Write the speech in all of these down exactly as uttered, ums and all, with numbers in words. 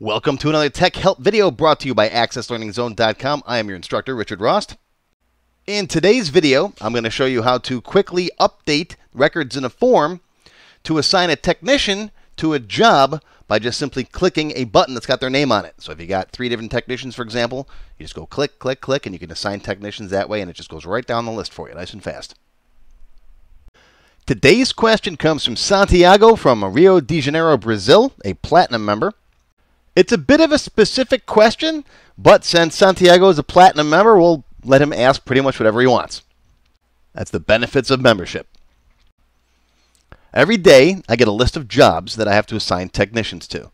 Welcome to another Tech Help video brought to you by Access Learning Zone dot com. I am your instructor, Richard Rost. In today's video, I'm going to show you how to quickly update records in a form to assign a technician to a job by just simply clicking a button that's got their name on it. So if you got three different technicians, for example, you just go click, click, click, and you can assign technicians that way, and it just goes right down the list for you, nice and fast. Today's question comes from Santiago from Rio de Janeiro, Brazil, a Platinum member. It's a bit of a specific question, but since Santiago is a Platinum member, we'll let him ask pretty much whatever he wants. That's the benefits of membership. Every day, I get a list of jobs that I have to assign technicians to.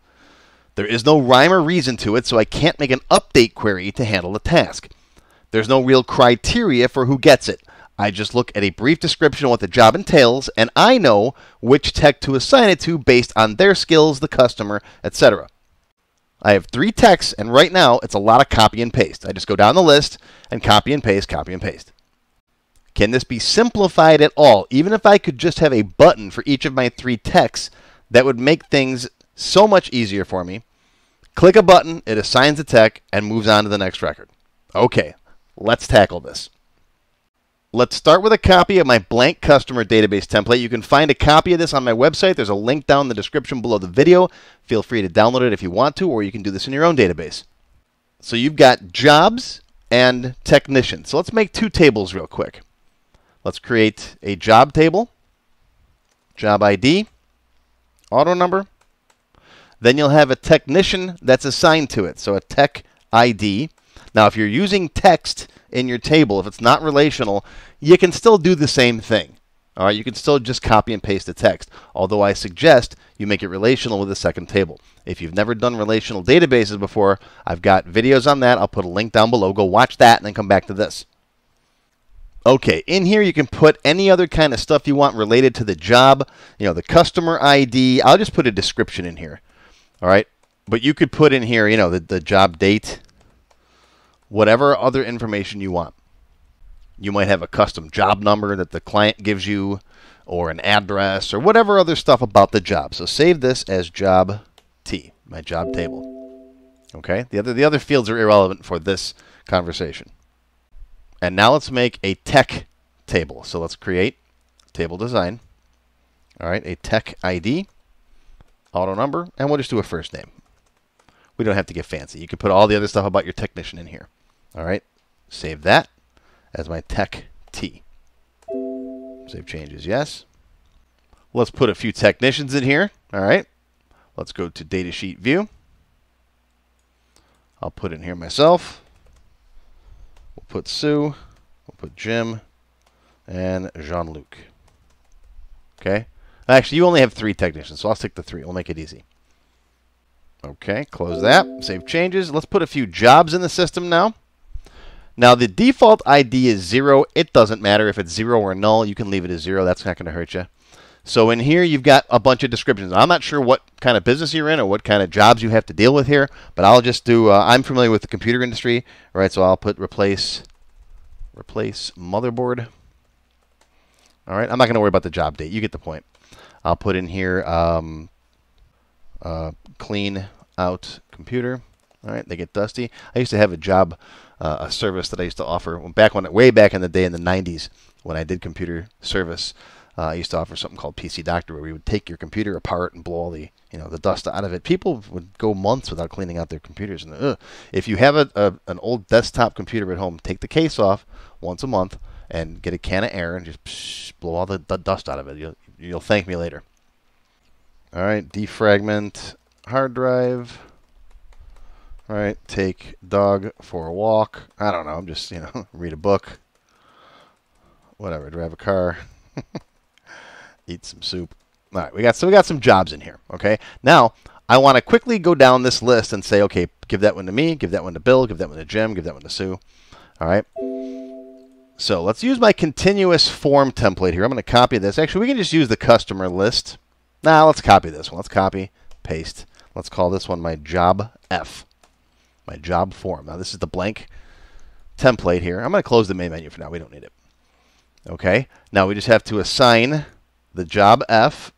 There is no rhyme or reason to it, so I can't make an update query to handle the task. There's no real criteria for who gets it. I just look at a brief description of what the job entails, and I know which tech to assign it to based on their skills, the customer, et cetera. I have three techs, and right now it's a lot of copy and paste. I just go down the list and copy and paste, copy and paste. Can this be simplified at all? Even if I could just have a button for each of my three techs, that would make things so much easier for me. Click a button, it assigns the tech, and moves on to the next record. Okay, let's tackle this. Let's start with a copy of my blank customer database template. You can find a copy of this on my website. There's a link down in the description below the video. Feel free to download it if you want to, or you can do this in your own database. So you've got jobs and technicians. So let's make two tables real quick. Let's create a job table, job I D, auto number. Then you'll have a technician that's assigned to it, so a tech I D. Now, if you're using text in your table, if it's not relational, you can still do the same thing. All right, you can still just copy and paste the text, although I suggest you make it relational with a second table. If you've never done relational databases before, I've got videos on that. I'll put a link down below. Go watch that and then come back to this. Okay, in here you can put any other kind of stuff you want related to the job, you know, the customer I D. I'll just put a description in here. All right, but you could put in here, you know, the, the job date, whatever other information you want. You might have a custom job number that the client gives you, or an address, or whatever other stuff about the job. So save this as job T, my job table. Okay, the other, the other fields are irrelevant for this conversation. And now let's make a tech table. So let's create table design. All right, a tech I D, auto number, and we'll just do a first name. We don't have to get fancy. You can put all the other stuff about your technician in here. All right, save that as my tech T. Save changes, yes. Let's put a few technicians in here. All right, let's go to data sheet view. I'll put in here myself. We'll put Sue, we'll put Jim, and Jean-Luc. Okay, actually you only have three technicians, so I'll stick to three. We'll make it easy. Okay, close that, save changes. Let's put a few jobs in the system now. Now the default I D is zero. It doesn't matter if it's zero or null. You can leave it as zero. That's not going to hurt you. So in here you've got a bunch of descriptions. I'm not sure what kind of business you're in or what kind of jobs you have to deal with here, but I'll just do, uh, I'm familiar with the computer industry, right? So I'll put replace, replace motherboard. All right, I'm not going to worry about the job date. You get the point. I'll put in here, um, Uh, clean out computer. All right, they get dusty. I used to have a job, uh, a service that I used to offer back when, way back in the day in the nineties when I did computer service. Uh, I used to offer something called P C Doctor, where we would take your computer apart and blow all the, you know, the dust out of it. People would go months without cleaning out their computers. And ugh. If you have a, a an old desktop computer at home, take the case off once a month and get a can of air and just psh, blow all the, the dust out of it. You'll, you'll thank me later. All right, defragment hard drive. All right, take dog for a walk. I don't know, I'm just, you know, read a book. Whatever, drive a car. Eat some soup. All right, we got, so we got some jobs in here, okay? Now, I want to quickly go down this list and say, okay, give that one to me, give that one to Bill, give that one to Jim, give that one to Sue. All right. So let's use my continuous form template here. I'm going to copy this. Actually, we can just use the customer list. Now, nah, let's copy this one. Let's copy, paste. Let's call this one my job F, my job form. Now, this is the blank template here. I'm going to close the main menu for now. We don't need it. Okay. Now, we just have to assign the job F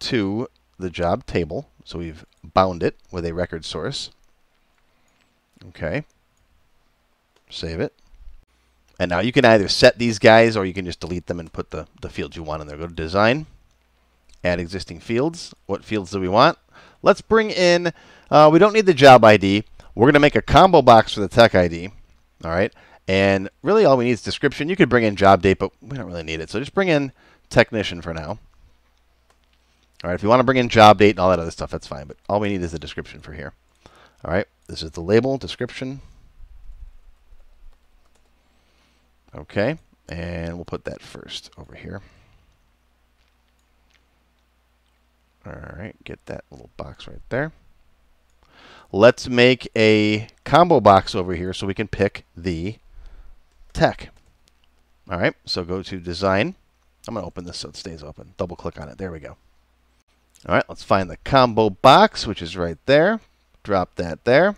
to the job table. So we've bound it with a record source. Okay. Save it. And now you can either set these guys or you can just delete them and put the, the fields you want in there. Go to Design, Add Existing Fields. What fields do we want? Let's bring in, uh, we don't need the job I D. We're going to make a combo box for the tech I D. All right. And really all we need is description. You could bring in job date, but we don't really need it. So just bring in technician for now. All right. If you want to bring in job date and all that other stuff, that's fine. But all we need is the description for here. All right. This is the label, description. Okay. And we'll put that first over here. All right. Get that little box right there. Let's make a combo box over here so we can pick the tech. All right. So go to Design. I'm going to open this so it stays open. Double click on it. There we go. All right. Let's find the combo box, which is right there. Drop that there.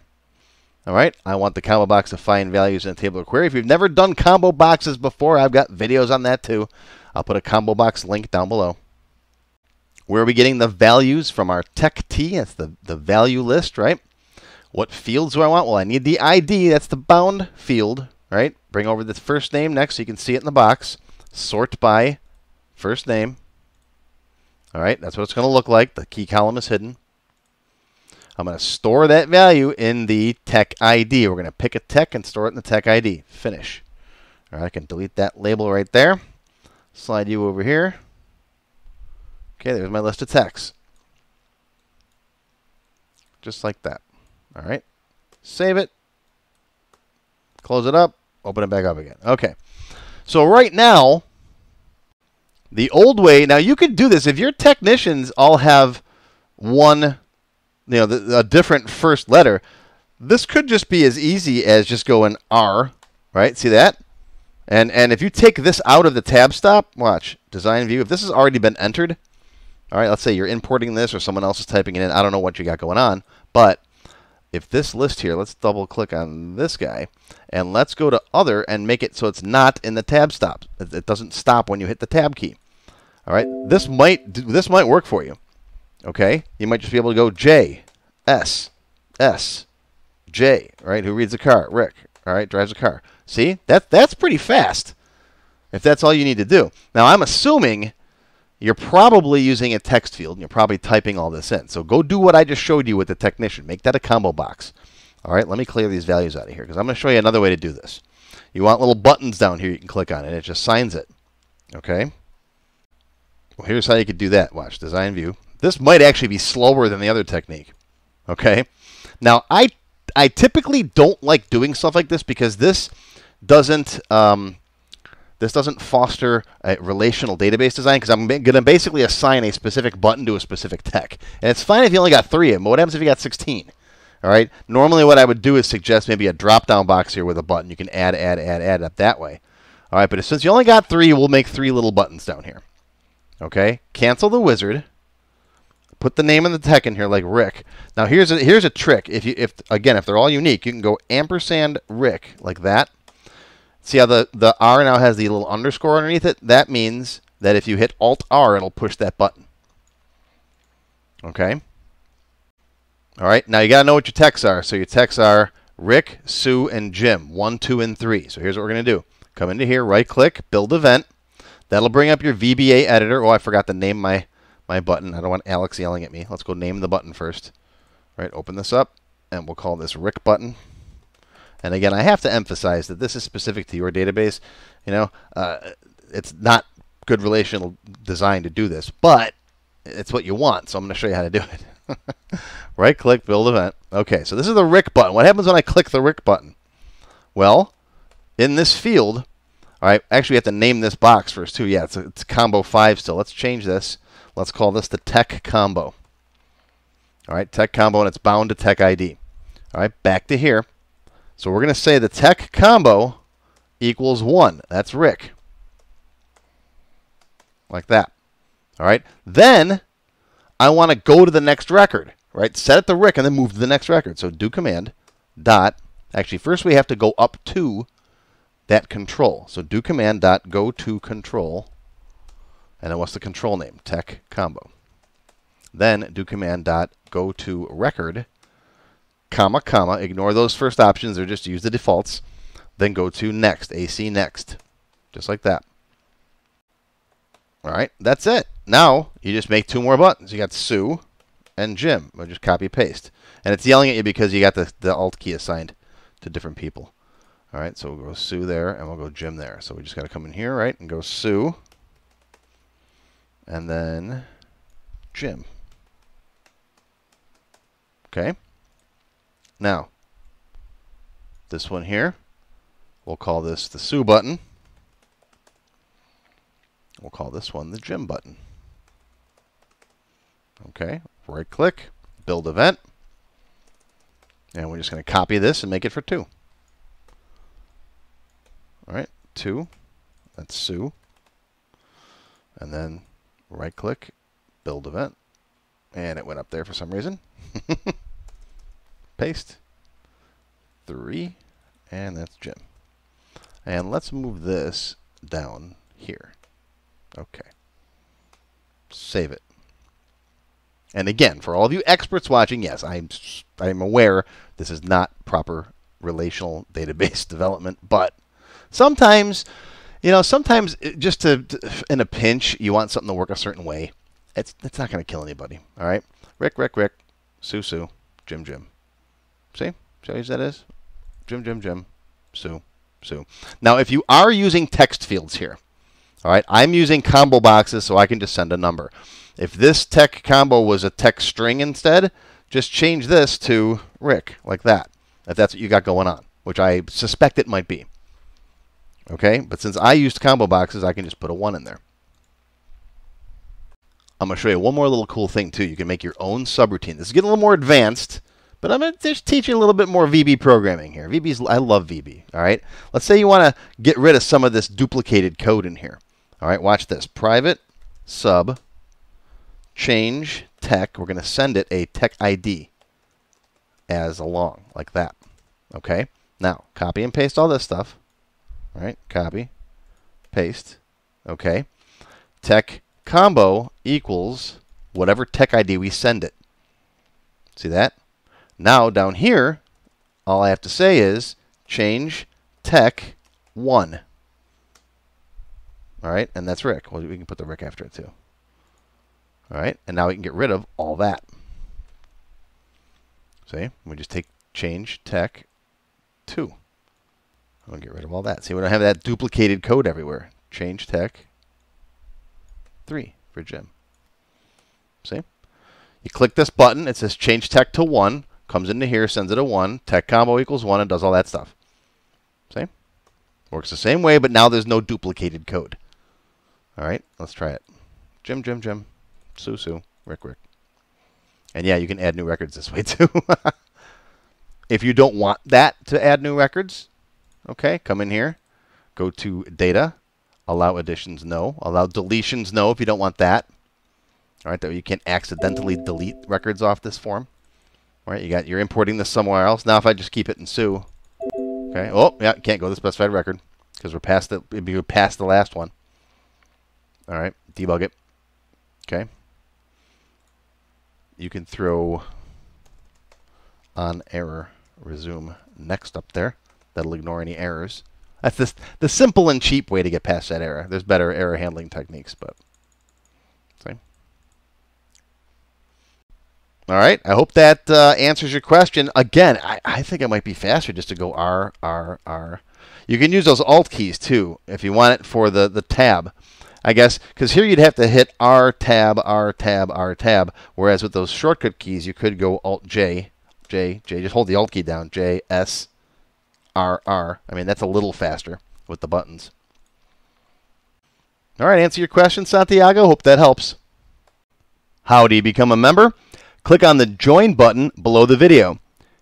All right. I want the combo box to find values in a table or query. If you've never done combo boxes before, I've got videos on that too. I'll put a combo box link down below. Where are we getting the values from our tech T? That's the, the value list, right? What fields do I want? Well, I need the I D. That's the bound field, right? Bring over the first name next so you can see it in the box. Sort by first name. All right, that's what it's going to look like. The key column is hidden. I'm going to store that value in the tech I D. We're going to pick a tech and store it in the tech I D. Finish. All right, I can delete that label right there. Slide you over here. Okay, there's my list of techs. Just like that. All right. Save it. Close it up. Open it back up again. Okay. So right now, the old way, now you could do this. If your technicians all have one, you know, the, a different first letter, this could just be as easy as just going R, right? See that? And, and if you take this out of the tab stop, watch, design view, if this has already been entered, all right, let's say you're importing this or someone else is typing it in. I don't know what you got going on, but if this list here, let's double click on this guy and let's go to other and make it so it's not in the tab stop. It doesn't stop when you hit the tab key. All right, this might this might work for you. Okay, you might just be able to go J, S, S, J, right? Who reads a car? Rick, all right, drives a car. See, that, that's pretty fast if that's all you need to do. Now, I'm assuming you're probably using a text field, and you're probably typing all this in. So go do what I just showed you with the technician. Make that a combo box. All right, let me clear these values out of here, because I'm going to show you another way to do this. You want little buttons down here you can click on, and it just signs it. Okay? Well, here's how you could do that. Watch, design view. This might actually be slower than the other technique. Okay? Now, I, I typically don't like doing stuff like this, because this doesn't... Um, This doesn't foster a relational database design because I'm going to basically assign a specific button to a specific tech. And it's fine if you only got three of them, but what happens if you got sixteen? All right. Normally what I would do is suggest maybe a drop-down box here with a button. You can add, add, add, add up that way. All right. But since you only got three, we'll make three little buttons down here. Okay. Cancel the wizard. Put the name of the tech in here like Rick. Now here's a, here's a trick. If you, if again, if they're all unique, you can go ampersand Rick like that. See how the, the R now has the little underscore underneath it? That means that if you hit Alt-R, it'll push that button. Okay? All right. Now, you got to know what your techs are. So your techs are Rick, Sue, and Jim. One, two, and three. So here's what we're going to do. Come into here, right-click, build event. That'll bring up your V B A editor. Oh, I forgot to name my, my button. I don't want Alex yelling at me. Let's go name the button first. All right. Open this up, and we'll call this Rick button. And again, I have to emphasize that this is specific to your database. You know, uh, it's not good relational design to do this, but it's what you want. So I'm going to show you how to do it. Right click, build event. Okay, so this is the Rick button. What happens when I click the Rick button? Well, in this field, all right, actually we have to name this box first too. Yeah, it's, a, it's combo five still. Let's change this. Let's call this the tech combo. All right, tech combo, and it's bound to tech I D. All right, back to here. So we're going to say the tech combo equals one. That's Rick. Like that. All right. Then I want to go to the next record, right? Set it to Rick and then move to the next record. So do command dot. Actually, first we have to go up to that control. So do command dot go to control. And then what's the control name? Tech combo. Then do command dot go to record, comma, comma. Ignore those first options, or just use the defaults. Then go to next, A C next, just like that. All right, that's it. Now you just make two more buttons. You got Sue and Jim. Or just copy paste. And it's yelling at you because you got the, the alt key assigned to different people. All right, so we'll go Sue there, and we'll go Jim there. So we just got to come in here, right, and go Sue, and then Jim. Okay. Now, this one here, we'll call this the Sue button. We'll call this one the Jim button. Okay, right click, build event. And we're just going to copy this and make it for two. All right, two, that's Sue. And then right click, build event. And it went up there for some reason. Paste, three, and that's Jim. And let's move this down here. Okay, save it. And again, for all of you experts watching, yes, I'm, I'm aware this is not proper relational database development, but sometimes, you know, sometimes just to, to, in a pinch, you want something to work a certain way. It's, it's not going to kill anybody. All right. Rick, Rick, Rick, Sue, Sue, Jim, Jim. See? See how easy that is? Jim, Jim, Jim, Sue, Sue. Now, if you are using text fields here, all right, I'm using combo boxes so I can just send a number. If this text combo was a text string instead, just change this to Rick, like that, if that's what you got going on, which I suspect it might be. Okay, but since I used combo boxes, I can just put a one in there. I'm going to show you one more little cool thing, too. You can make your own subroutine. This is getting a little more advanced, but I'm going to just teach you a little bit more V B programming here. V B's, I love V B, all right? Let's say you want to get rid of some of this duplicated code in here. All right, watch this. Private sub change tech. We're going to send it a tech I D as along, like that. Okay, now copy and paste all this stuff. All right, copy, paste, okay. Tech combo equals whatever tech I D we send it. See that? Now down here, all I have to say is change tech one. All right, and that's Rick. Well, we can put the Rick after it too. All right, and now we can get rid of all that. See, we just take change tech two. I'll get rid of all that. See, we don't have that duplicated code everywhere. Change tech three for Jim. See? You click this button. It says change tech to one. Comes into here, sends it a one. Tech combo equals one and does all that stuff. See? Works the same way, but now there's no duplicated code. All right, let's try it. Jim, Jim, Jim. Sue, Sue. Rick, Rick. And yeah, you can add new records this way too. If you don't want that to add new records, okay, come in here, go to data, allow additions, no, allow deletions, no, if you don't want that. All right, that you can't accidentally delete records off this form. All right, you got, you're importing this somewhere else. Now if I just keep it in Sue, okay, oh, yeah, can't go to the specified record because we're past the, we were past the last one. All right, debug it, okay. You can throw on error resume next up there. That'll ignore any errors. That's the, the simple and cheap way to get past that error. There's better error handling techniques, but see. All right, I hope that uh, answers your question. Again, I, I think it might be faster just to go R, R, R. You can use those alt keys too if you want it for the, the tab, I guess, because here you'd have to hit R, tab, R, tab, R, tab, whereas with those shortcut keys, you could go alt J, J, J, just hold the alt key down, J, S, R, R. I mean, that's a little faster with the buttons. All right, answer your question, Santiago. Hope that helps. How do you become a member? Click on the Join button below the video.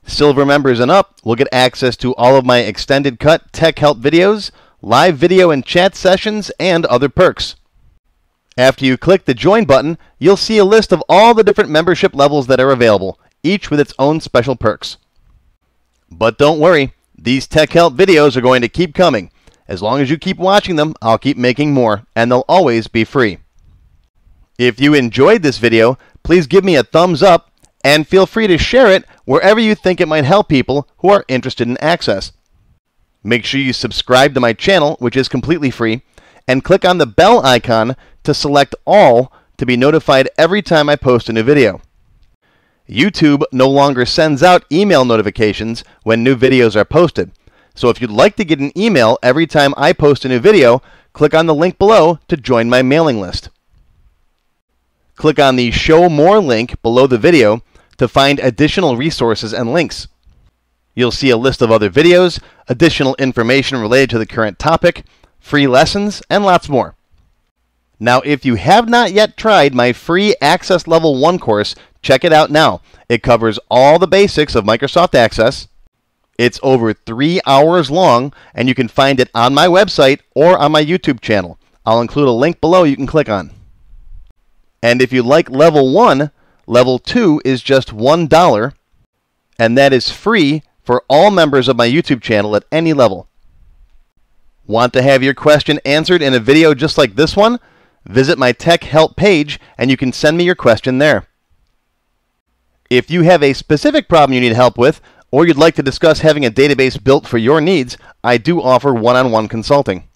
Silver members and up will get access to all of my extended cut tech help videos, live video and chat sessions, and other perks. After you click the Join button, you'll see a list of all the different membership levels that are available, each with its own special perks. But don't worry. These tech help videos are going to keep coming. As long as you keep watching them, I'll keep making more, and they'll always be free. If you enjoyed this video, please give me a thumbs up and feel free to share it wherever you think it might help people who are interested in Access. Make sure you subscribe to my channel, which is completely free, and click on the bell icon to select all to be notified every time I post a new video. YouTube no longer sends out email notifications when new videos are posted. So if you'd like to get an email every time I post a new video, click on the link below to join my mailing list. Click on the Show More link below the video to find additional resources and links. You'll see a list of other videos, additional information related to the current topic, free lessons, and lots more. Now, if you have not yet tried my free Access Level one course, check it out now. It covers all the basics of Microsoft Access. It's over three hours long, and you can find it on my website or on my YouTube channel. I'll include a link below you can click on. And if you like Level one, Level two is just one dollar, and that is free for all members of my YouTube channel at any level. Want to have your question answered in a video just like this one? Visit my Tech Help page, and you can send me your question there. If you have a specific problem you need help with, or you'd like to discuss having a database built for your needs, I do offer one-on-one consulting.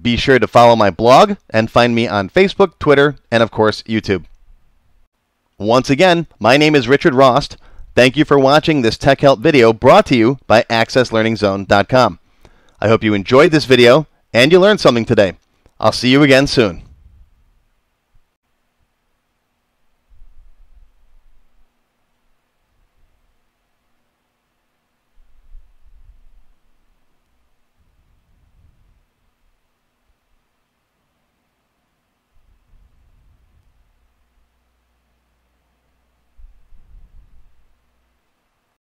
Be sure to follow my blog and find me on Facebook, Twitter, and of course, YouTube. Once again, my name is Richard Rost. Thank you for watching this Tech Help video brought to you by Access Learning Zone dot com. I hope you enjoyed this video and you learned something today. I'll see you again soon.